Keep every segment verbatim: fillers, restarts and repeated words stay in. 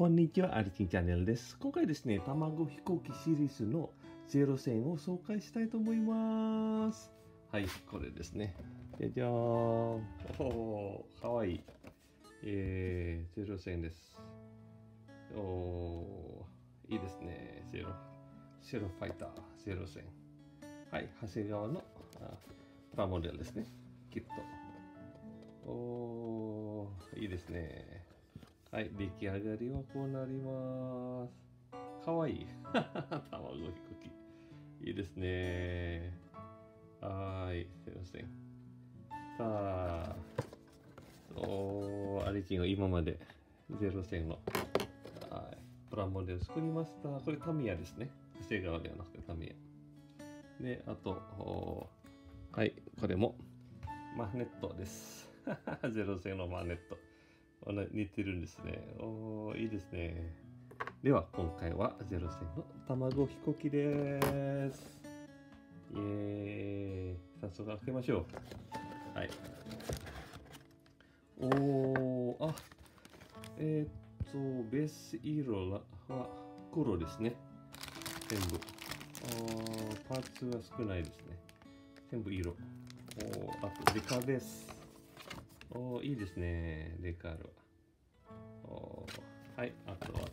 こんにちは、アリチンチャンネルです。今回ですね、卵飛行機シリーズのゼロ戦を紹介したいと思います。はい、これですね。じゃじゃーん。おー、かわいい。えー、ゼロ戦です。おー、いいですね。ゼロ、ゼロファイター、ゼロ戦。はい、長谷川のプラモデルですね。きっと。おー、いいですね。はい、出来上がりはこうなります。かわいい。卵飛行機。いいですね。はい、すいません。さあ、おー、アリチンが今までゼロ戦のプラモデル作りました。これタミヤですね。長谷川ではなくてタミヤ。で、あと、はい、これもマネットです。ゼロ戦のマネット。似てるんですね。おー、いいですね。では今回はゼロ戦の卵飛行機です。イエーイ。早速開けましょう。はい、おー、あ、えー、っとベース色は黒ですね。全部パーツは少ないですね。全部色。おー、あとデカです。おー、いいですね、デカールは。おー、はい、あとは、は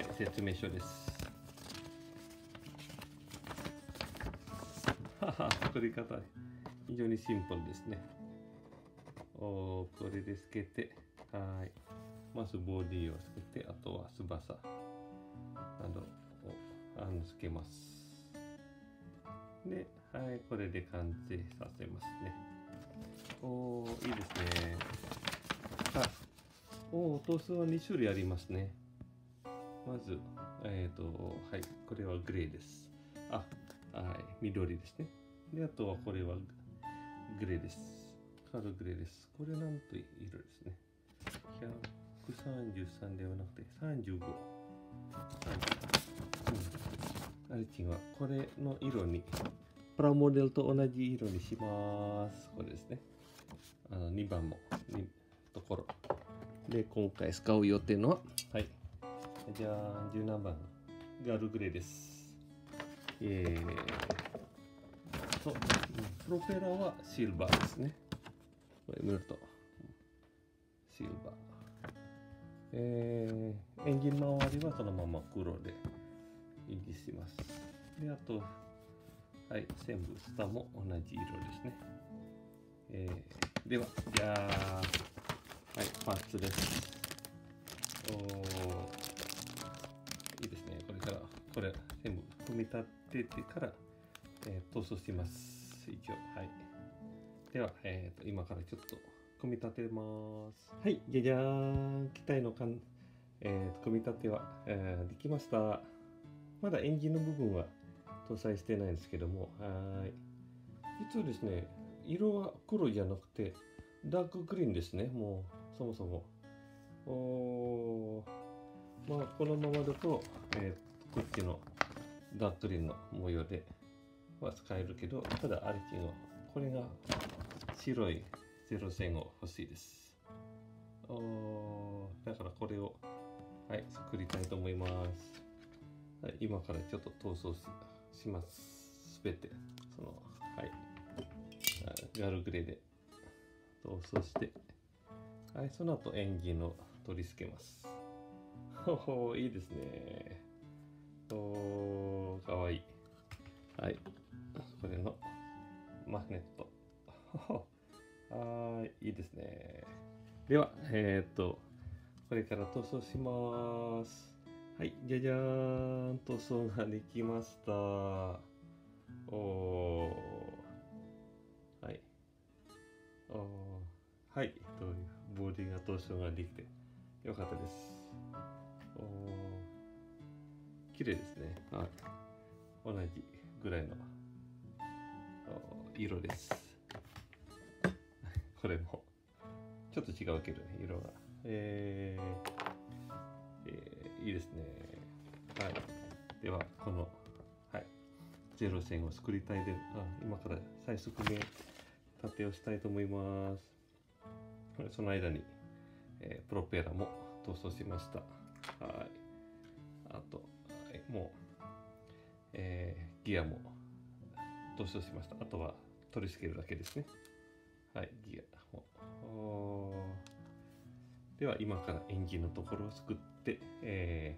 い、説明書です。はは、作り方非常にシンプルですね。おー、これでつけて、はい、まずボディをつけて、あとは翼などをつけます。で、はい、これで完成させますね。おー、いいですね。はい、おー、トースはに種類ありますね。まず、えっと、はい、これはグレーです。あ、はい、緑ですね。で、あとはこれはグレーです。カードグレーです。これなんと色ですね。ひゃくさんじゅうさんではなくてさんじゅうご。はい。うん。アリチンはこれの色に、プラモデルと同じ色にします。これですね。あのにばんのところ。で、今回使う予定のは、はい。じゃあ、じゅうななばん、ガルグレーです。えー、そう、プロペラはシルバーですね。これ見ると、シルバー。えー、エンジン周りはそのまま黒で維持します。で、あと、はい、全部下も同じ色ですね。えー、では、じゃあ、はい、パーツです。おー、いいですね。これから、これ、全部組み立ててから、えー、塗装します。一応、はい。では、えーと、今からちょっと、組み立てます。はい、じゃじゃーん。機体のかん、えー、組み立ては、えー、できました。まだエンジンの部分は、搭載してないんですけども、はい、実はですね、色は黒じゃなくてダークグリーンですね。もうそもそも、おー、まあこのままだと、えー、こっちのダークグリーンの模様では使えるけど、ただアリチンはこれが白いゼロ戦を欲しいです。おー、だからこれを、はい、作りたいと思います、はい、今からちょっと塗装するします。すべてその、はい、ガルグレーで塗装して、はい、その後エンジンを取り付けます。おお、いいですね。おお、かわいい。はい、これのマネット。はい、いいですね。では、えー、っとこれから塗装します。はい、じゃじゃーん。塗装ができました。おー、はい、おー、はい、どういうボディが塗装ができてよかったです。おー、綺麗ですね。はい、同じぐらいの色です。これもちょっと違うけどね、色が。えーえー、いいですね。はい、ではこの、はい、ゼロ戦を作りたいで、あ、今から最速組み立てをしたいと思います。その間に、えー、プロペラも塗装しました。はい。あと、はい、もう、えー、ギアもどしどしました。あとは取り付けるだけですね。はい、ギアも。では今からエンジンのところを作って、え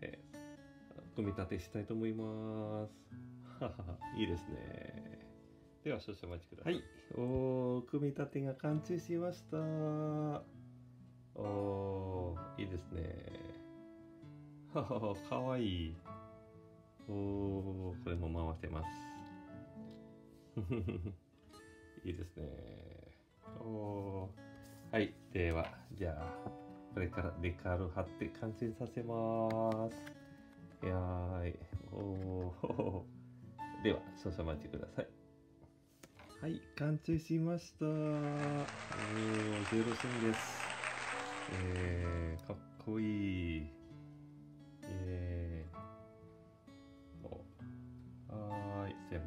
ーえー、組み立てしたいと思います。いいですね。では少々お待ちください。はい、おー、組み立てが完成しました。おー、いいですね。ははは、かわいい。おー、これも回せます。いいですね。おー。はい、では、じゃあ、これからデカール貼って完成させます。いやーい。おー。では、少々お待ちください。はい、完成しました。おー、ゼロ寸です。えー、かっこいい。えー、お、はーい、全部、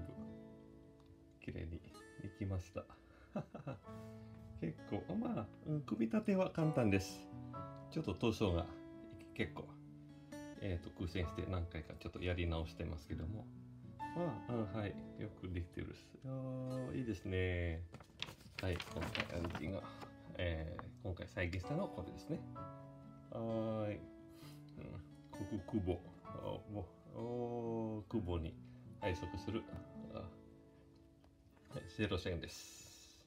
綺麗にできました。結構、まあ、うん、組み立ては簡単です。ちょっと当初が結構、えーと、苦戦して何回かちょっとやり直してますけども、まあ、うん、はい、よくできてるです。いいですね。はい、今回、エンジンが、えー、今回再現したのはこれですね。はーい。うん、クボ、クボに配属するゼロ線です。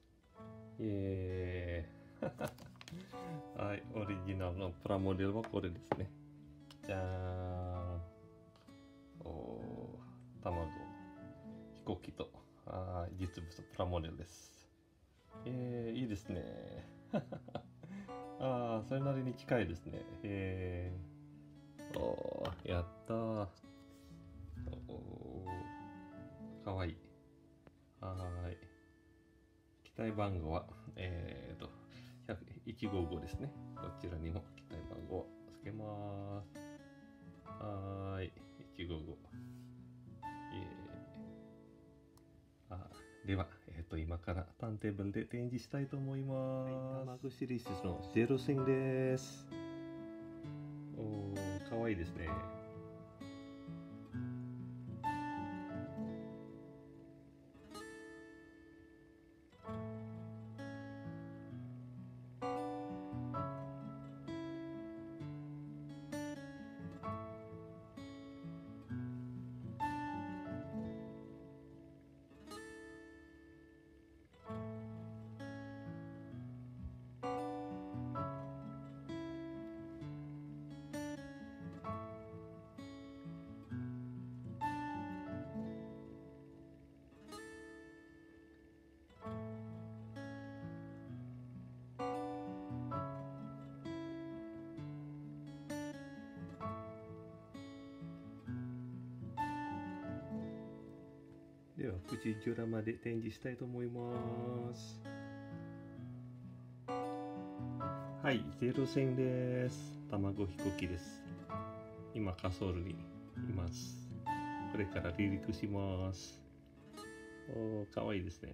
イエーイ。はい、オリジナルのプラモデルはこれですね。じゃーん。お、卵、飛行機と、あ、実物プラモデルです。えー、いいですね。ああ、それなりに近いですね。えーおー、やったー。おー、かわいい。はーい。機体番号は、えーと、いちごうごですね。こちらにも機体番号をつけまーす。はーい、いちごうご。あ、では、えーと、今からターンテーブルで展示したいと思います。はい、卵シリーズのゼロ線です。おー、かわいいですね。では、プチジュラマで展示したいと思います。はい、ゼロ線です。卵飛行機です。今、滑走路にいます。これから離陸します。おー、かわいいですね。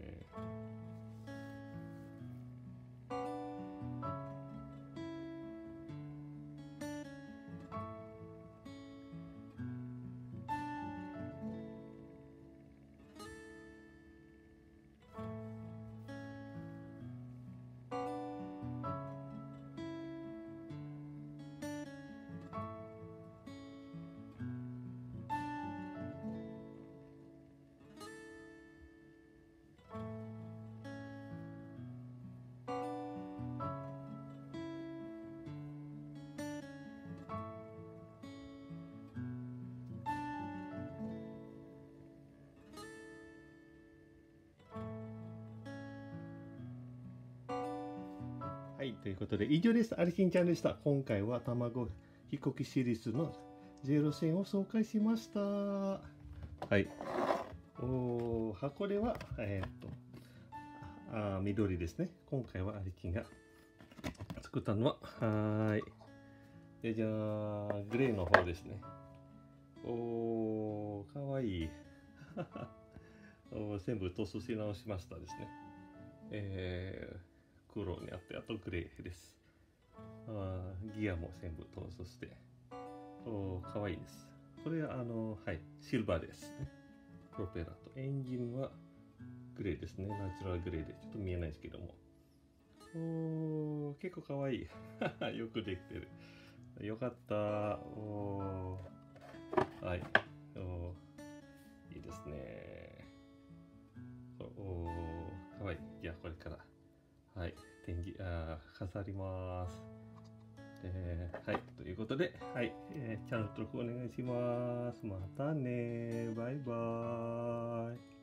はい、ということで以上です。アリシンちゃんでした。今回は卵飛行機シリーズのゼロ線を紹介しました。はい。おー、箱根は、えー、っと、あ、緑ですね。今回はアリシンが作ったのは、はい。じゃじゃーん、グレーの方ですね。おー、かわいい。おー、全部塗装し直しましたですね。えー黒にあって、あとグレーです。あギアも全部統一しておかわいいです。これはあの、はい、シルバーですね。プロペラとエンジンはグレーですね。ナチュラルグレーでちょっと見えないですけども、お結構かわいいよくできてる。よかった。おはい、おいいですね。おかわいい。いやこれからはい天気あ飾ります。えー、はいということで、はい、えー、チャンネル登録お願いします。またね、バイバーイ。